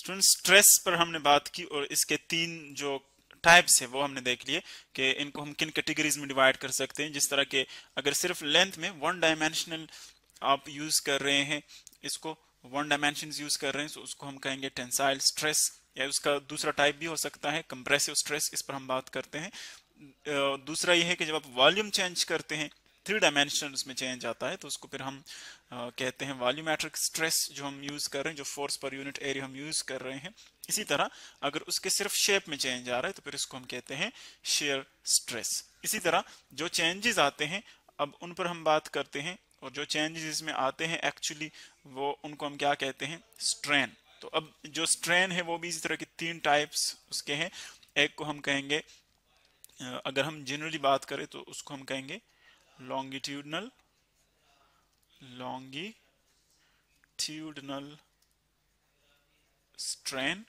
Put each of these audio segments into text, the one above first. Student stress पर हमने बात की और इसके तीन जो टाइप्स है वो हमने देख लिए कि इनको हम किन कैटेगरीज में डिवाइड कर सकते हैं। जिस तरह के अगर सिर्फ लेंथ में वन डायमेंशनल आप यूज कर रहे हैं, इसको वन डायमेंशन यूज कर रहे हैं तो उसको हम कहेंगे टेंसाइल स्ट्रेस, या उसका दूसरा टाइप भी हो सकता है कंप्रेसिव स्ट्रेस, इस पर हम बात करते हैं। दूसरा यह है कि जब आप वॉल्यूम चेंज करते हैं, थ्री डायमेंशन में चेंज आता है, तो उसको फिर हम कहते हैं वॉल्यूमेट्रिक स्ट्रेस जो हम यूज कर रहे हैं, जो फोर्स पर यूनिट एरिया हम यूज कर रहे हैं। इसी तरह अगर उसके सिर्फ शेप में चेंज आ रहा है तो फिर इसको हम कहते हैं शेयर स्ट्रेस। इसी तरह जो चेंजेस आते हैं अब उन पर हम बात करते हैं, और जो चेंजेस इसमें आते हैं एक्चुअली वो उनको हम क्या कहते हैं, स्ट्रेन। तो अब जो स्ट्रेन है वो भी इसी तरह के तीन टाइप्स उसके हैं। एक को हम कहेंगे, अगर हम जनरली बात करें तो उसको हम कहेंगे लॉन्गिट्यूडनल स्ट्रेन।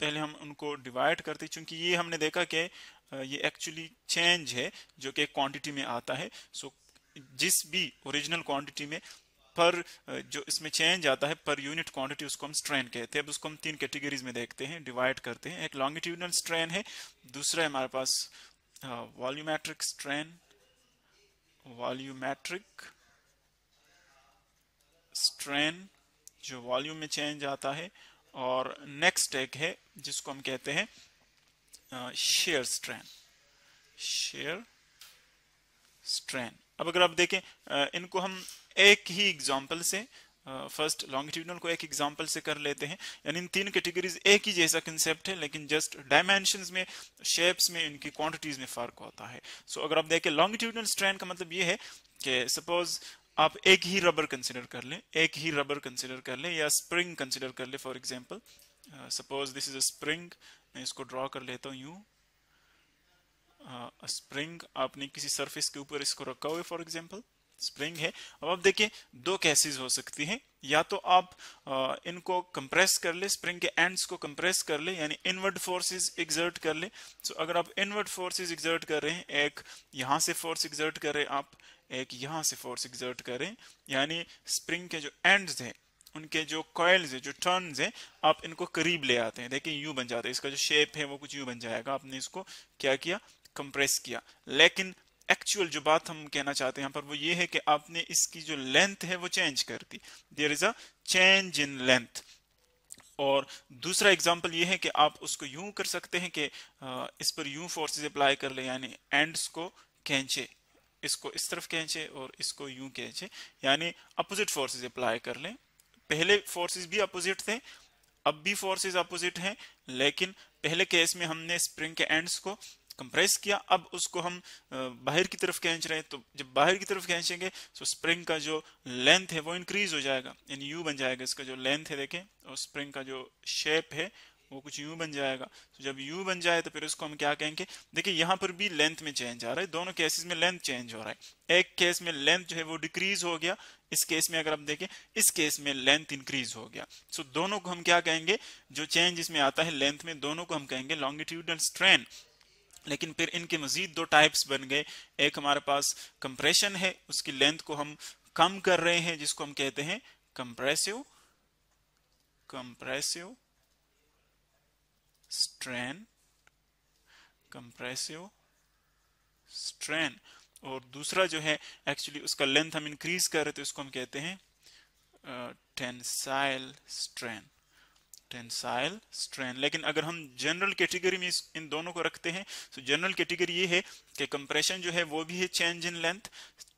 पहले हम उनको डिवाइड करते, चूंकि ये हमने देखा कि ये एक्चुअली चेंज है जो कि क्वांटिटी में आता है। सो जिस भी ओरिजिनल क्वांटिटी में पर जो इसमें चेंज आता है पर यूनिट क्वांटिटी, उसको हम स्ट्रेन कहते हैं। अब उसको हम तीन कैटेगरीज में देखते हैं, डिवाइड करते हैं। एक लॉन्गिट्यूडनल स्ट्रेन है, दूसरा है हमारे पास वॉल्यूमेट्रिक स्ट्रेन, वॉल्यूमेट्रिक स्ट्रेन जो वॉल्यूम में चेंज आता है, और नेक्स्ट एक है जिसको हम कहते हैं शेयर स्ट्रेन, शेयर स्ट्रेन। अब अगर आप देखें इनको हम एक ही एग्जांपल से, फर्स्ट लॉन्गिट्यूडनल को एक एग्जांपल से कर लेते हैं, यानी इन तीन कैटेगरीज एक ही जैसा कंसेप्ट है, लेकिन जस्ट डायमेंशंस में, शेप्स में, इनकी क्वांटिटीज में फर्क होता है। सो अगर आप देखें लॉन्गिट्यूडनल स्ट्रैंड का मतलब ये है कि सपोज आप एक ही रबर कंसिडर कर लें, एक ही रबर कंसिडर कर लें या स्प्रिंग कंसिडर कर लें। For example suppose this is a spring, मैं इसको ड्रॉ कर लेता हूँ यूँ स्प्रिंग। आपने किसी सरफेस के ऊपर इसको रखा हुआ है, फॉर एग्जांपल स्प्रिंग है। अब आप देखिए दो केसेस हो सकती हैं, या तो आप इनको कंप्रेस कर ले, स्प्रिंग के एंड्स को कंप्रेस कर ले, यानी इनवर्ड फोर्सेस एग्जर्ट कर ले। सो अगर आप इनवर्ड फोर्सेस एग्जर्ट कर रहे हैं, एक यहाँ से फोर्स एग्जर्ट कर रहे हैं, आप एक यहाँ से फोर्स एग्जर्ट कर रहे हैं, यानी स्प्रिंग के जो एंड्स हैं, उनके जो कॉइल्स है, जो टर्न्स हैं, आप इनको करीब ले आते हैं। देखिए यूँ बन जाता है, इसका जो शेप है वो कुछ यूँ बन जाएगा। आपने इसको क्या किया, कंप्रेस किया। लेकिन एक्चुअल जो बात हम कहना चाहते हैं यहाँ पर वो ये है कि आपने इसकी जो लेंथ है वो चेंज कर दी, there is a change in length. और दूसरा एग्जांपल ये है कि आप उसको यूं कर सकते हैं कि इस पर यूं फोर्सेस अप्लाई कर ले, यानी एंड्स को खींचे, इसको इस तरफ खींचे और इसको यूं खींचे, यानी अपोजिट फोर्सेस अप्लाई कर लें। पहले फोर्सेस भी अपोजिट थे, अब भी फोर्सेज अपोजिट हैं, लेकिन पहले केस में हमने स्प्रिंग के एंड्स को कंप्रेस किया, अब उसको हम बाहर की तरफ खींच रहे हैं। तो जब बाहर की तरफ खींचेंगे तो स्प्रिंग का जो लेंथ है वो इंक्रीज हो जाएगा, यानी यू बन जाएगा इसका जो लेंथ है, देखें, और स्प्रिंग का जो शेप है वो कुछ यू बन जाएगा। तो जब यू बन जाए तो फिर उसको हम क्या कहेंगे। देखिए यहाँ पर भी लेंथ में चेंज आ रहा है, दोनों केसेस में लेंथ चेंज हो रहा है। एक केस में लेंथ जो है वो डिक्रीज हो गया, इस केस में अगर आप देखें, इस केस में लेंथ इंक्रीज हो गया। सो दोनों को हम क्या कहेंगे, जो चेंज इसमें आता है लेंथ में, दोनों को हम कहेंगे लॉन्गिट्यूडनल स्ट्रेन। लेकिन फिर इनके मजीद दो टाइप्स बन गए, एक हमारे पास कंप्रेशन है, उसकी लेंथ को हम कम कर रहे हैं, जिसको हम कहते हैं कंप्रेसिव स्ट्रेन, कंप्रेसिव स्ट्रेन। और दूसरा जो है एक्चुअली उसका लेंथ हम इंक्रीज कर रहे थे, उसको हम कहते हैं टेंसाइल स्ट्रेन, टेंसाइल स्ट्रेन। लेकिन अगर हम जनरल कैटेगरी में इन दोनों को रखते हैं तो जनरल कैटेगरी ये है कि कंप्रेशन जो है वो भी है चेंज इन लेंथ,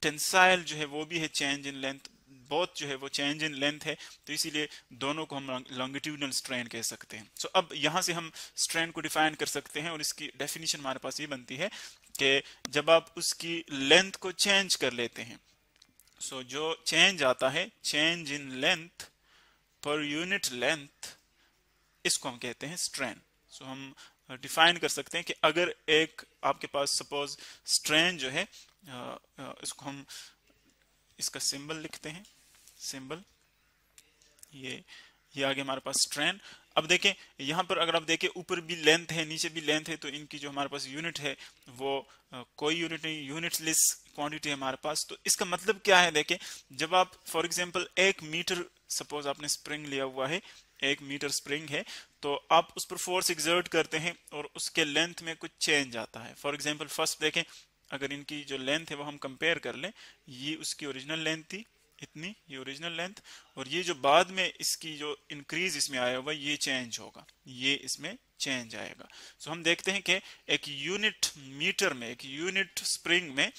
टेंसाइल जो है वो भी है चेंज इन लेंथ, बहुत जो है वो चेंज इन लेंथ है, तो इसीलिए दोनों को हम लॉन्गिट्यूडनल स्ट्रेन कह सकते हैं। सो अब यहाँ से हम स्ट्रेन को डिफाइन कर सकते हैं, और इसकी डेफिनेशन हमारे पास ये बनती है कि जब आप उसकी लेंथ को चेंज कर लेते हैं। सो जो चेंज आता है, change in length per unit length, इसको हम कहते हैं स्ट्रेन। सो हम डिफाइन कर सकते हैं कि अगर एक आपके पास सपोज स्ट्रेन जो है, इसको हम, इसका सिंबल लिखते हैं, सिंबल ये आगे हमारे पास स्ट्रेन। अब देखें यहाँ पर अगर आप देखें ऊपर भी लेंथ है, नीचे भी लेंथ है, तो इनकी जो हमारे पास यूनिट है वो कोई यूनिट नहीं, यूनिटलेस क्वांटिटी है हमारे पास। तो इसका मतलब क्या है, देखें जब आप फॉर एग्जांपल 1 मीटर सपोज आपने स्प्रिंग लिया हुआ है 1 मीटर स्प्रिंग है, तो आप उस पर फोर्स एक्सर्ट करते हैं और उसके लेंथ में कुछ चेंज आता है। फॉर एग्जांपल फर्स्ट देखें, अगर इनकी जो लेंथ है वो हम कंपेयर कर लें, ये उसकी ओरिजिनल लेंथ थी इतनी, ये ओरिजिनल लेंथ, और ये जो बाद में इसकी जो इंक्रीज इसमें आया हुआ ये चेंज होगा, ये इसमें चेंज आएगा। सो हम देखते हैं कि एक यूनिट मीटर में, एक यूनिट स्प्रिंग में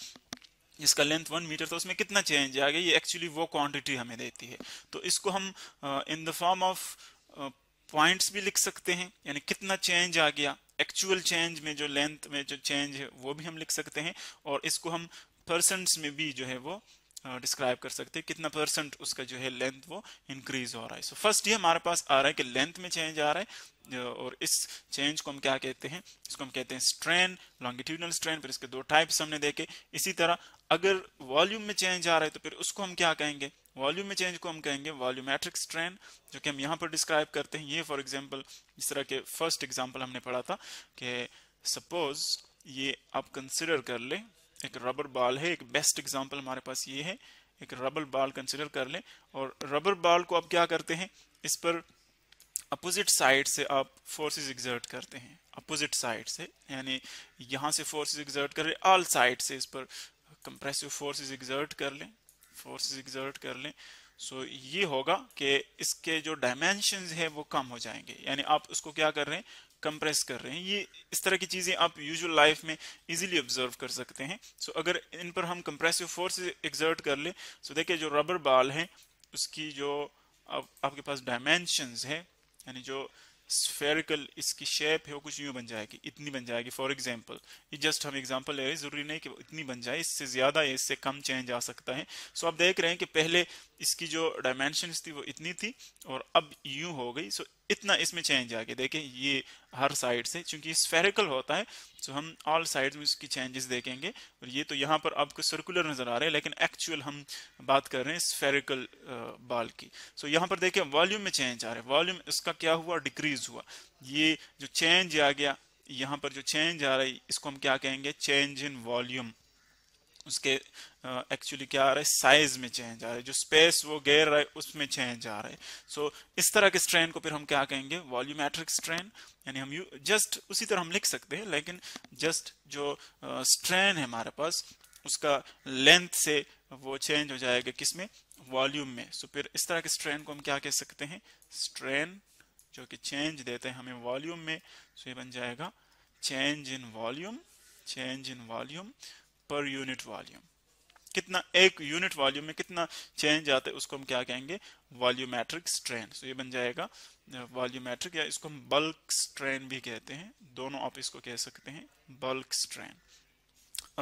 जिसका लेंथ 1 मीटर था उसमें कितना चेंज आ गया, ये एक्चुअली वो क्वांटिटी हमें देती है। तो इसको हम in the form of points भी लिख सकते हैं, यानी कितना चेंज आ गया एक्चुअल चेंज में, जो लेंथ में जो चेंज है वो भी हम लिख सकते हैं, और इसको हम परसेंट्स में भी जो है वो डिस्क्राइब कर सकते हैं, कितना परसेंट उसका जो है लेंथ वो इंक्रीज हो रहा है। सो फर्स्ट ये हमारे पास आ रहा है कि लेंथ में चेंज आ रहा है, और इस चेंज को हम क्या कहते हैं, इसको हम कहते हैं स्ट्रेन, लॉन्गिट्यूडनल स्ट्रेन। फिर इसके दो टाइप्स हमने देखे। इसी तरह अगर वॉल्यूम में चेंज आ रहा है तो फिर उसको हम क्या कहेंगे, वॉल्यूम में चेंज को हम कहेंगे वॉल्यूमेट्रिक स्ट्रेन, जो कि हम यहाँ पर डिस्क्राइब करते हैं। ये फॉर एग्जाम्पल इस तरह के फर्स्ट एग्जाम्पल हमने पढ़ा था कि सपोज ये आप कंसिडर कर ले एक रबर बॉल है, एक बेस्ट एग्जाम्पल हमारे पास ये है, एक रबर बॉल कंसिडर कर लें, और रबर बॉल को आप क्या करते हैं, इस पर अपोजिट साइड से आप फोर्सेस एक्सर्ट करते हैं, अपोजिट साइड से, यानी यहाँ से फोर्सेस एक्सर्ट कर लें, ऑल साइड से इस पर कंप्रेसिव फोर्सेस एक्सर्ट कर लें, सो ये होगा कि इसके जो डायमेंशंस है वो कम हो जाएंगे, यानी आप उसको क्या कर रहे हैं, कंप्रेस कर रहे हैं। ये इस तरह की चीज़ें आप यूजुअल लाइफ में इजीली ऑब्जर्व कर सकते हैं। सो अगर इन पर हम कंप्रेसिव फोर्स एक्सर्ट कर ले, सो देखिए जो रबर बॉल है उसकी जो आपके पास डायमेंशंस है, यानी जो स्फेरिकल इसकी शेप है वो कुछ यूँ बन जाएगी, इतनी बन जाएगी। फॉर एग्जांपल, ये जस्ट हम एग्जांपल ले रहे हैं, ज़रूरी नहीं कि वो इतनी बन जाए, इससे ज़्यादा या इससे कम चेंज आ सकता है। सो आप देख रहे हैं कि पहले इसकी जो डायमेंशंस थी वो इतनी थी और अब यूँ हो गई। सो इतना इसमें चेंज आ गया। देखें ये हर साइड से, चूँकि स्फेरिकल होता है सो हम ऑल साइड में इसकी चेंजेस देखेंगे। और ये तो यहाँ पर आपको सर्कुलर नज़र आ रहे हैं, लेकिन एक्चुअल हम बात कर रहे हैं स्फेरिकल बॉल की। सो यहाँ पर देखें वॉल्यूम में चेंज आ रहा है, वॉल्यूम इसका क्या हुआ, डिक्रीज हुआ। ये जो चेंज आ गया, यहाँ पर जो चेंज आ रहा है इसको हम क्या कहेंगे, चेंज इन वॉल्यूम। उसके एक्चुअली क्या आ रहा है, साइज में चेंज आ रहा है, जो स्पेस वो घेर रहा है उसमें चेंज आ रहा है। सो इस तरह के स्ट्रेन को फिर हम क्या कहेंगे, वॉल्यूमेट्रिक स्ट्रेन, यानी हम जस्ट उसी तरह हम लिख सकते हैं, लेकिन जस्ट जो स्ट्रेन है हमारे पास उसका लेंथ से वो चेंज हो जाएगा किसमें, वॉल्यूम में। सो फिर इस तरह के स्ट्रेन को हम क्या कह सकते हैं, स्ट्रेन जो कि चेंज देते हैं हमें वॉल्यूम में। सो ये बन जाएगा change in volume, per unit volume, कितना एक यूनिट वॉल्यूम में कितना चेंज आता है उसको हम क्या कहेंगे, वॉल्यूमेट्रिक स्ट्रेन। सो ये बन जाएगा वॉल्यूमेट्रिक, या इसको हम बल्क स्ट्रेन भी कहते हैं, दोनों आप इसको कह सकते हैं बल्क स्ट्रेन।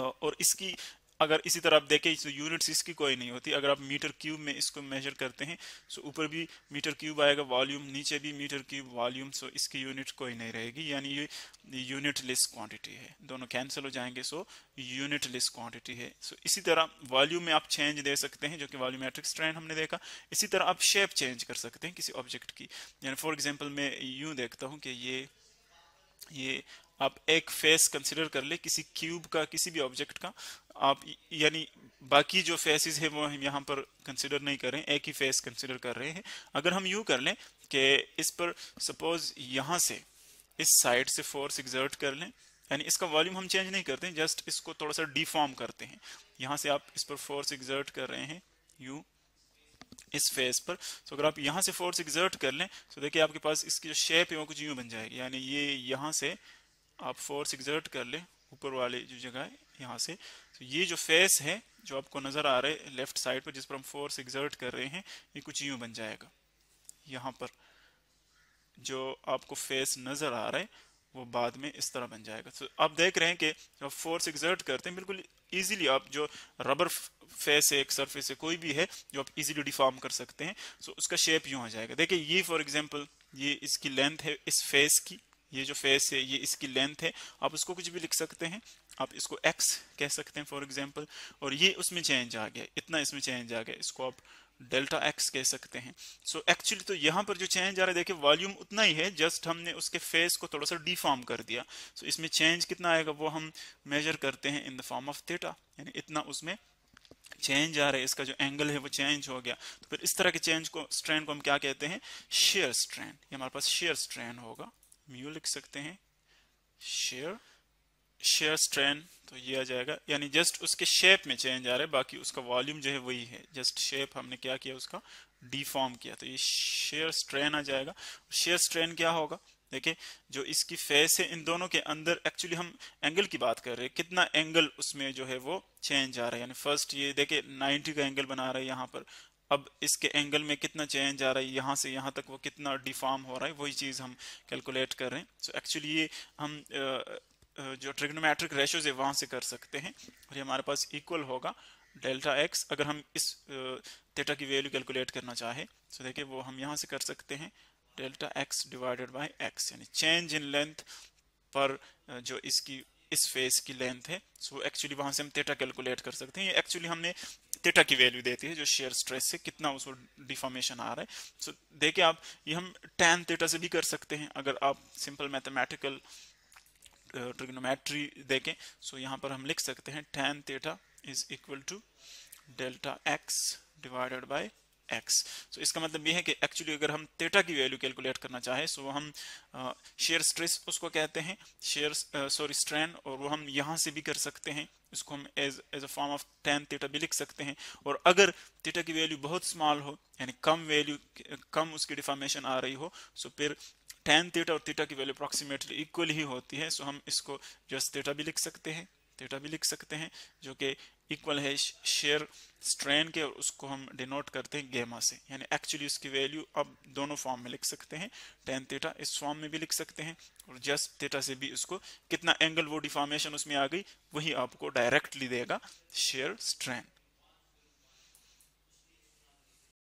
और इसकी अगर इसी तरह आप देखें तो यूनिट्स इसकी कोई नहीं होती। अगर आप मीटर क्यूब में इसको मेजर करते हैं सो ऊपर भी मीटर क्यूब आएगा वॉल्यूम, नीचे भी मीटर क्यूब वॉल्यूम। सो इसकी यूनिट कोई नहीं रहेगी, यानी ये यूनिटलेस क्वांटिटी है, दोनों कैंसिल हो जाएंगे। सो यूनिटलेस क्वांटिटी है। सो इसी तरह वॉल्यूम में आप चेंज दे सकते हैं, जो कि वॉल्यूमेट्रिक स्ट्रेन हमने देखा। इसी तरह आप शेप चेंज कर सकते हैं किसी ऑब्जेक्ट की, यानी फॉर एग्जाम्पल मैं यूँ देखता हूँ कि ये आप एक फेस कंसिडर कर ले किसी क्यूब का, किसी भी ऑब्जेक्ट का आप, यानी बाकी जो फेसेस है वो हम यहाँ पर कंसिडर नहीं कर रहे हैं, एक ही फेस कंसिडर कर रहे हैं। अगर हम यूँ कर लें कि इस पर सपोज यहाँ से इस साइड से फोर्स एक्सर्ट कर लें, यानी इसका वॉल्यूम हम चेंज नहीं करते हैं, जस्ट इसको थोड़ा सा डिफॉर्म करते हैं। यहाँ से आप इस पर फोर्स एक्सर्ट कर रहे हैं यू इस फेस पर। सो अगर आप यहाँ से फोर्स एक्सर्ट कर लें तो देखिए आपके पास इसकी जो शेप है वो कुछ यूँ बन जाएगी, यानी ये यहाँ से आप फोर्स एक्सर्ट कर लें ऊपर वाले जो जगह है यहाँ से। तो ये जो फेस है जो आपको नज़र आ रहा है लेफ्ट साइड पर जिस पर हम फोर्स एक्सर्ट कर रहे हैं, ये कुछ यूँ बन जाएगा। यहाँ पर जो आपको फेस नज़र आ रहा है वो बाद में इस तरह बन जाएगा। तो आप देख रहे हैं कि जब फोर्स एक्सर्ट करते हैं बिल्कुल ईजिली आप जो रबर फेस है, एक सरफेस है कोई भी है जो आप ईजिली डिफॉर्म कर सकते हैं, सो उसका शेप यूँ हो जाएगा। देखिए ये फॉर एग्जाम्पल ये इसकी लेंथ है इस फेस की, ये जो फेस है ये इसकी लेंथ है, आप उसको कुछ भी लिख सकते हैं, आप इसको x कह सकते हैं फॉर एग्जांपल। और ये उसमें चेंज आ गया, इतना इसमें चेंज आ गया, इसको आप डेल्टा x कह सकते हैं। सो एक्चुअली तो यहाँ पर जो चेंज आ रहा है देखिए वॉल्यूम उतना ही है, जस्ट हमने उसके फेस को थोड़ा सा डिफॉर्म कर दिया। सो इसमें चेंज कितना आएगा वो हम मेजर करते हैं in the form of theta, यानी इतना उसमें चेंज आ रहा है, इसका जो एंगल है वो चेंज हो गया, तो फिर इस तरह के चेंज को स्ट्रेन को हम क्या कहते हैं, शेयर स्ट्रेन। ये हमारे पास शेयर स्ट्रेन होगा, म्यू लिख सकते हैं शेयर स्ट्रेन, तो ये आ जाएगा। यानी जस्ट उसके शेप में चेंज आ रहा है, बाकी उसका वॉल्यूम जो है वही है, जस्ट शेप हमने क्या किया उसका डिफॉर्म किया, तो ये शेयर स्ट्रेन आ जाएगा। शेयर स्ट्रेन क्या होगा, देखिए जो इसकी फेस है इन दोनों के अंदर एक्चुअली हम एंगल की बात कर रहे हैं, कितना एंगल उसमें जो है वो चेंज आ रहा है। यानी फर्स्ट ये देखिए 90 का एंगल बना रहा है यहाँ पर, अब इसके एंगल में कितना चेंज आ रहा है, यहाँ से यहाँ तक वो कितना डिफॉर्म हो रहा है, वही चीज़ हम कैलकुलेट कर रहे हैं। सो एक्चुअली ये हम जो ट्रिग्नोमेट्रिक रेशोज है वहाँ से कर सकते हैं, और ये हमारे पास इक्वल होगा डेल्टा एक्स, अगर हम इस थीटा की वैल्यू कैलकुलेट करना चाहें। सो देखिए वो हम यहाँ से कर सकते हैं delta x divided by x, यानी चेंज इन लेंथ पर जो इसकी इस फेस की लेंथ है। सो एक्चुअली वहाँ से हम थीटा कैलकुलेट कर सकते हैं, ये एक्चुअली हमने थीटा की वैल्यू देती है जो शेयर स्ट्रेस से कितना उसको डिफॉर्मेशन आ रहा है। सो देखिए आप ये हम टैन थीटा से भी कर सकते हैं, अगर आप सिंपल मैथमेटिकल ट्रिग्नोमेट्री देखें। सो यहाँ पर हम लिख सकते हैं tan theta is equal to delta x divided by x. So इसका मतलब ये है कि एक्चुअली अगर हम थीटा की वैल्यू कैलकुलेट करना चाहें, सो हम शेयर स्ट्रेस उसको कहते हैं, स्ट्रेन, और वो हम यहाँ से भी कर सकते हैं, इसको हम as a form of tan theta भी लिख सकते हैं। और अगर थीटा की वैल्यू बहुत स्मॉल हो, यानी कम वैल्यू कम उसकी डिफॉर्मेशन आ रही हो, सो फिर टैन थीटा और थीटा की वैल्यू अप्रॉक्सीमेटली इक्वल ही होती है। सो हम इसको जस्ट थीटा भी लिख सकते हैं, जो कि इक्वल है शेयर स्ट्रेन के, और उसको हम डिनोट करते हैं गेमा से। यानी एक्चुअली उसकी वैल्यू अब दोनों फॉर्म में लिख सकते हैं, टैन थीटा इस फॉर्म में भी लिख सकते हैं, और जस्ट थीटा से भी उसको कितना एंगल वो डिफॉर्मेशन उसमें आ गई वही आपको डायरेक्टली देगा शेयर स्ट्रेन।